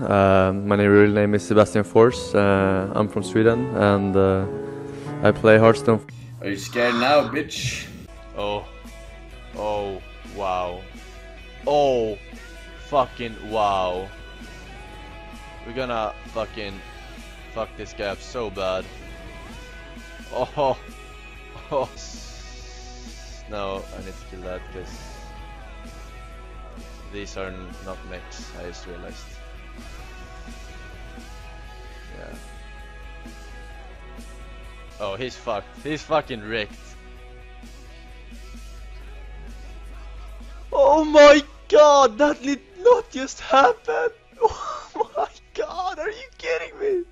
My real name is Sebastian Force. I'm from Sweden and I play Hearthstone. Are you scared now, bitch? Oh. Oh. Wow. Oh. Fucking wow. We're gonna fucking fuck this guy up so bad. Oh. Oh. No, I need to kill that because these are not mechs, I just realized. Yeah. Oh, he's fucked. He's fucking wrecked. Oh my god, that did not just happen! Oh my god, are you kidding me?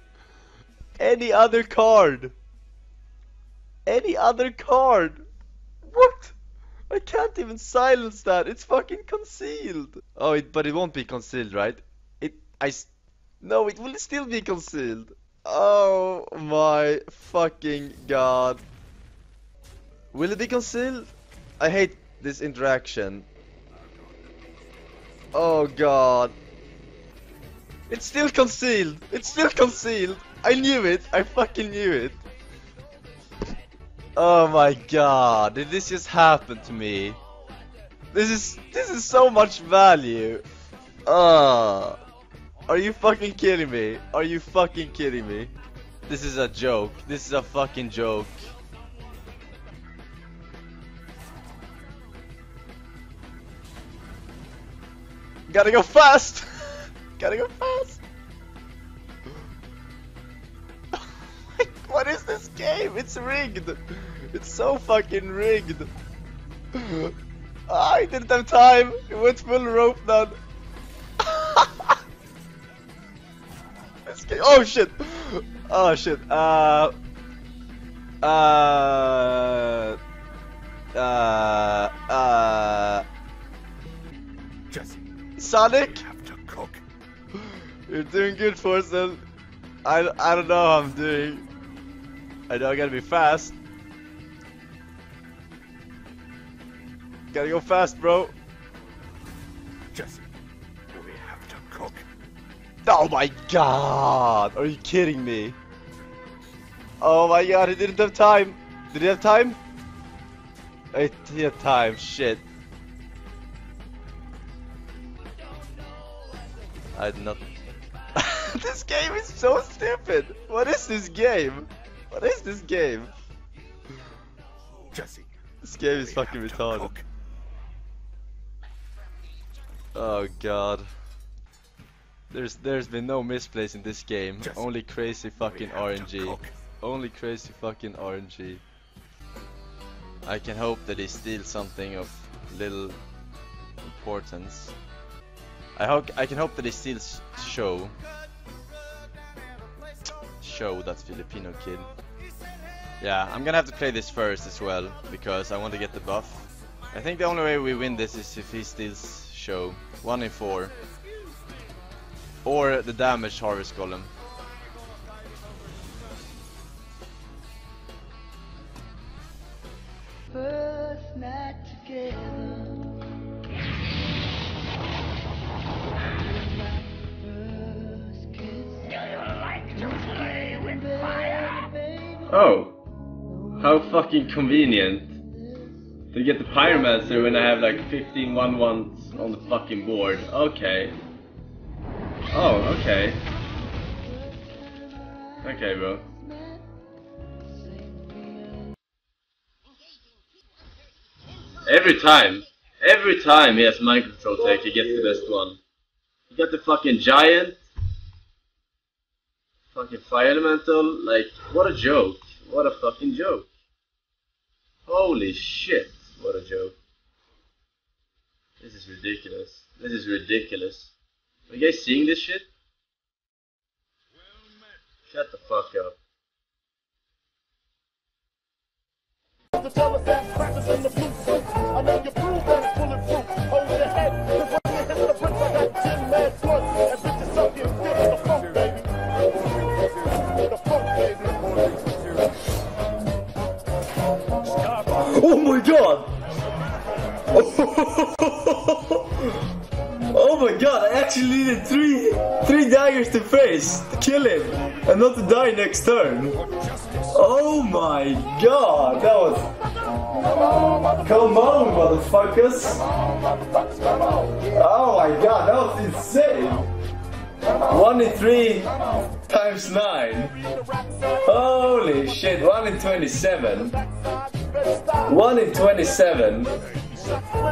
Any other card? Any other card? What? I can't even silence that. It's fucking concealed. Oh, but it won't be concealed, right? No, it will still be concealed. Oh my fucking god. Will it be concealed? I hate this interaction. Oh god. It's still concealed. It's still concealed. I knew it. I fucking knew it. Oh my god. Did this just happen to me? This is so much value. Oh. Are you fucking kidding me? Are you fucking kidding me? This is a joke. This is a fucking joke. Gotta go fast! Gotta go fast! Like, what is this game? It's rigged! It's so fucking rigged! I didn't have time! It went full rope down! Oh shit! Oh shit! Sonic? You're doing good, Forsen. I don't know how I'm doing. I know I gotta be fast. Gotta go fast, bro. Jesse, we have to cook. Oh my god! Are you kidding me? Oh my god, he didn't have time! Did he have time? He had time, shit. I did not... This game is so stupid! What is this game? What is this game? Jesse, this game is fucking retarded. Cook. Oh god. There's been no misplays in this game. Just only crazy fucking RNG. Only crazy fucking RNG. I can hope that he steals something of little importance. I can hope that he steals Show. Show, that's Filipino kid. Yeah, I'm gonna have to play this first as well because I want to get the buff. I think the only way we win this is if he steals Show. 1 in 4. Or the damage Harvest Golem. First night together. First kiss. Do you like to play with fire? Oh. How fucking convenient. To get the Pyromancer when I have like 15 1/1s on the fucking board. Okay. Oh, okay. Okay, bro. Every time he has mind control tech, he gets the best one. You got the fucking giant, fucking fire elemental, like, what a joke. What a fucking joke. Holy shit, what a joke. This is ridiculous. This is ridiculous. Are you guys seeing this shit? Shut the fuck up. Oh my god! Oh my god, I actually needed three daggers to face, kill him, and not to die next turn. Oh my god, that was... Come on, motherfuckers. Oh my god, that was insane. 1 in 3 times 9. Holy shit, 1 in 27. 1 in 27.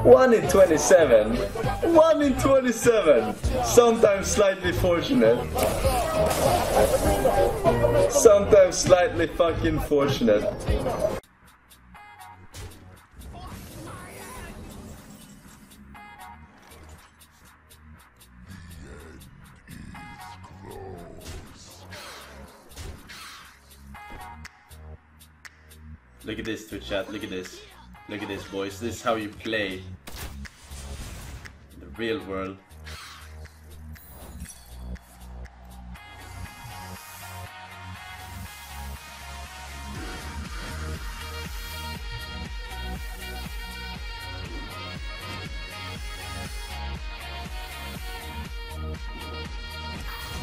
1 in 27. 1 in 27. Sometimes slightly fortunate. Sometimes slightly fucking fortunate. Look at this, Twitch chat. Look at this. Look at this, boys. This is how you play in the real world.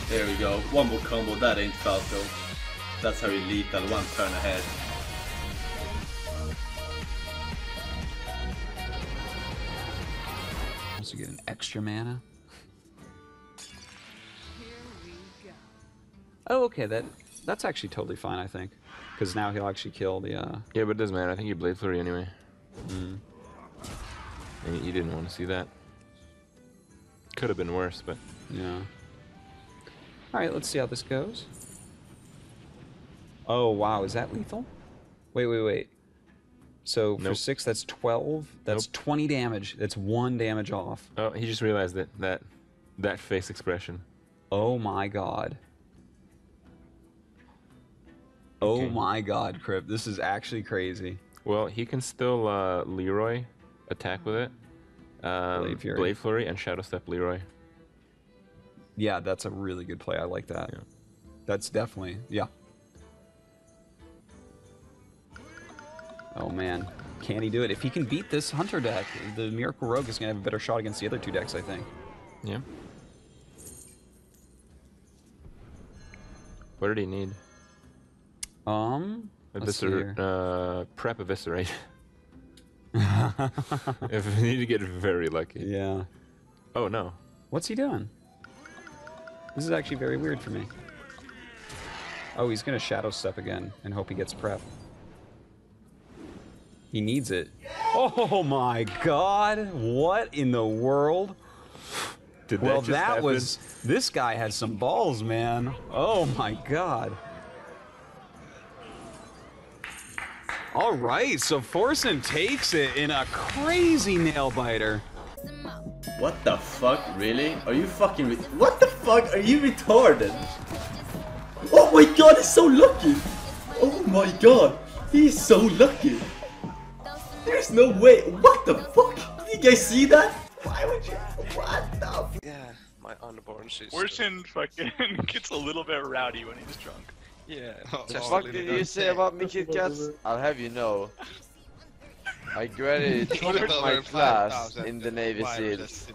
There we go. One more combo. That ain't Falco. That's how you lead that one turn ahead. To get an extra mana. Here we go. Oh, okay, that's actually totally fine, I think, because now he'll actually kill the. Yeah, but it doesn't matter. I think he Blade Flurry anyway. Mm. And you didn't want to see that. Could have been worse, but yeah. All right, let's see how this goes. Oh wow, is that lethal? Wait, wait, wait. So for 6, that's 12. That's 20 damage. That's 1 damage off. Oh, he just realized that that face expression. Oh my god. Okay. Oh my god, Crip. This is actually crazy. Well, he can still Leroy attack with it. Blade Flurry and Shadow Step Leroy. Yeah, that's a really good play. I like that. Yeah. That's definitely Oh man, can he do it? If he can beat this Hunter deck, the Miracle Rogue is gonna have a better shot against the other 2 decks, I think. Yeah. What did he need? Prep Eviscerate. If we need to get very lucky. Yeah. Oh no. What's he doing? This is actually very weird for me. Oh, he's gonna Shadow Step again and hope he gets prep. He needs it. Oh my god, what in the world? Did that just happen? Was... This guy had some balls, man. Oh my god. Alright, so Forsen takes it in a crazy nail-biter. What the fuck, really? Are you fucking... What the fuck? Are you retarded? Oh my god, he's so lucky! Oh my god, he's so lucky! There's no way. What the fuck? Did you guys see that? Why would you? What the fuck? Yeah, my unborn shit. Forsen fucking gets a little bit rowdy when he's drunk. Yeah. What the fuck did you say about me, Kit Kats? I'll have you know. I graduated my class in the Navy SEALs.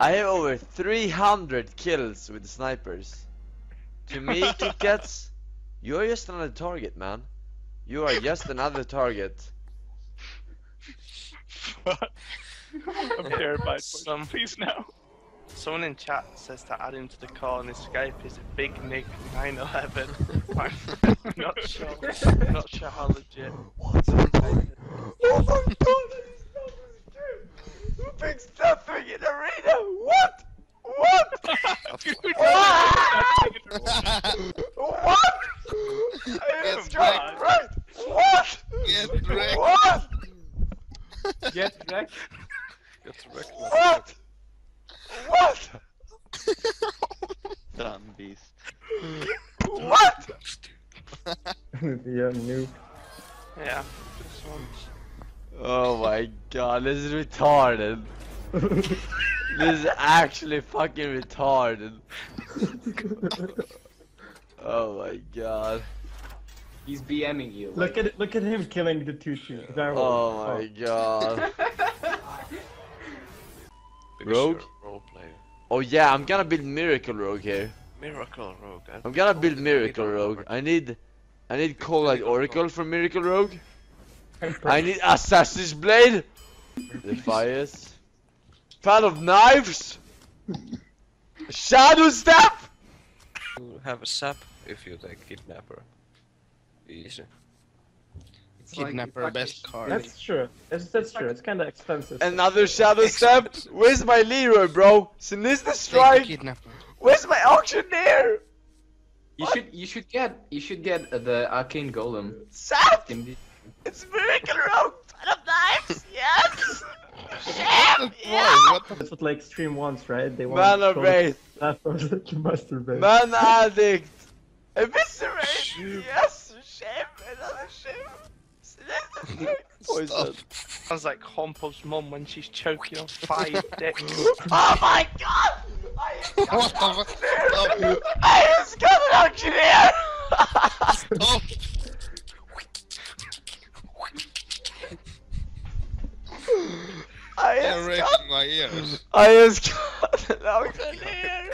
I have over 300 kills with snipers. To me, Kit Kats, you're just another target, man. You are just another target. I'm terrified. Please no. Someone in chat says to add him to the call and his Skype is Big Nick 911. I'm not sure how legit. What? Oh my god, that is not really true. Who picks nothing in arena? What? What? What? Right. What? Get wrecked. What? Get wrecked. Get wrecked. What? What? Dumb beast. What? Noob. Yeah. Oh my god, this is retarded. This is actually fucking retarded. Oh my god. He's BMing you. Look at him killing the tutu. Oh my god. Rogue? Sure, role player. Oh yeah, I'm gonna build Miracle Rogue here. Miracle Rogue. I'm gonna build Miracle Rogue. I need Call-Light Oracle for Miracle Rogue. I need Assassin's Blade. Defiance. Fan of Knives. Shadow Step. You have a sap if you take Kidnapper. Easy. It's Kidnapper like best card. That's true. That's true. It's kinda expensive. Another Shadow Step. Where's my Leroy, bro? Sinister Strike. Kidnapper. Where's my auctioneer? You should get the Arcane Golem. Sap. It's Miracle Rogue. Fan of Knives. Yes. Shit, yeah. That's what like stream wants, right? They want Mana Addict. Masturbate. Mana Addict. Eviscerate. Yes. Shame. Another shame. Poison. Sounds like Hompo's mom when she's choking on 5 dicks. Oh my god! I just got an auctioneer. Stop. I raised my ears. I just got an auctioneer.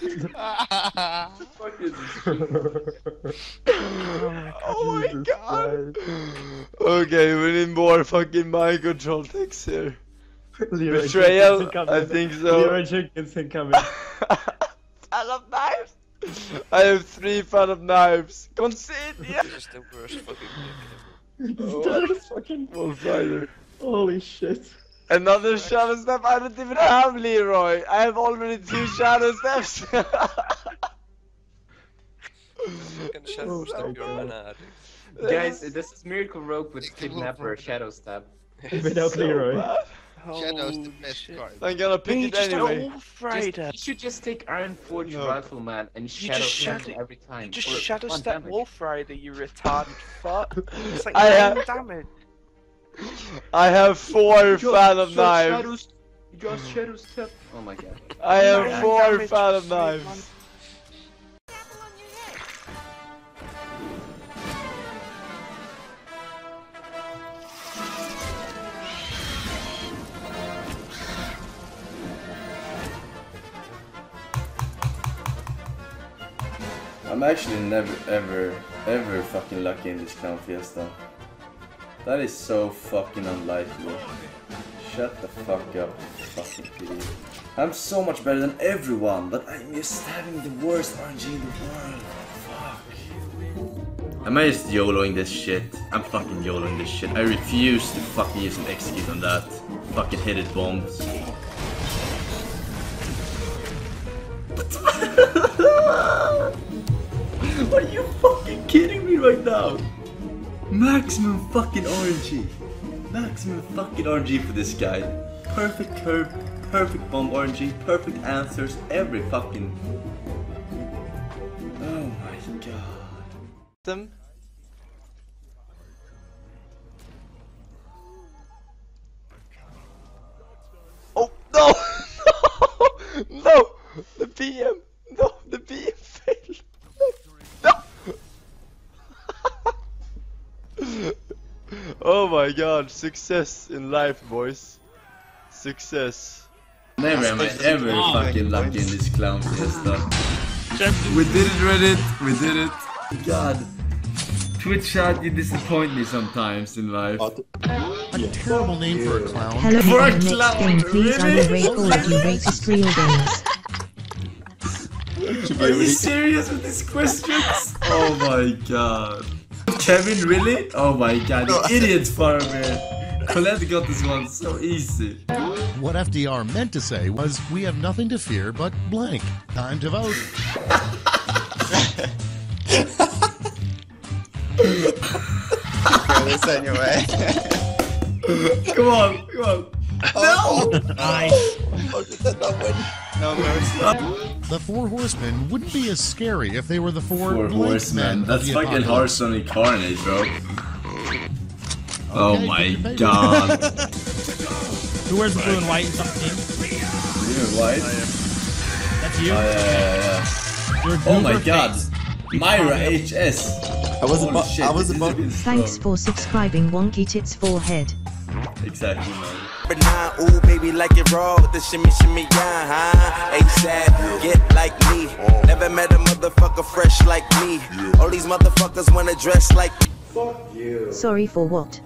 What the fuck is this? Oh my god. Okay, we need more fucking mind control techs here. Leroy Betrayal? I think so. Leroy Jenkins incoming. Fan of Knives? I have 3 Fan of Knives. Concede, yeah. This is the worst fucking game ever. Wolf Rider. Holy shit. Another Shadow Step? I don't even have Leroy. I have already 2 Shadow Steps. Guys, this is Miracle Rogue with Kidnapper Shadow Step. Without Leroy. Bad. Shadow's the best card. I'm gonna pick it anyway. You should just take Iron Forge Rifleman and Shadow Step every time. You just Shadow Step Wolf Rider, you retarded fuck. It's like 9 damage. I have 4 Fan of Knives. You got Shadow Step. Oh my god. I have 4 Fan of Knives. I'm actually never ever fucking lucky in this clown fiesta. That is so fucking unlikely. Shut the fuck up, fucking PD. I'm so much better than everyone, but I'm just having the worst RNG in the world. Fuck. Am I just YOLOing this shit? I'm fucking YOLOing this shit. I refuse to fucking use an execute on that. Fucking hit it bombs. Are you fucking kidding me right now? Maximum fucking RNG. Maximum fucking RNG for this guy. Perfect curve, perfect bomb RNG, perfect answers, every fucking... Oh my god. Them. Oh, no! No! The PM! No, the PM failed! Oh my god, success in life, boys. Success. Never am I ever fucking lucky in this clown fiesta. We did it, Reddit. We did it. God. Twitch chat, you disappoint me sometimes in life. A terrible name for a clown. Hello, for a clown, really? Are you serious with these questions? Oh my god. Kevin, really? Oh my god, the idiot farmer! Colette got this one so easy. What FDR meant to say was, we have nothing to fear but blank. Time to vote. Anyway. Come on, come on. No! Nice. No mercy. The 4 horsemen wouldn't be as scary if they were the 4 horsemen. That's fucking Hearthstone Carnage, bro. Oh my god. Who wears blue and white in some team? Blue and white? That's you? Oh my god. Myra HS. I was above. Thanks for subscribing, Wonky Tits Forehead. Exactly, man. But now, ooh, baby, like it raw with the shimmy, shimmy, yeah, huh? ASAP, get like me. Never met a motherfucker fresh like me. All these motherfuckers wanna dress like. Fuck you. Sorry for what?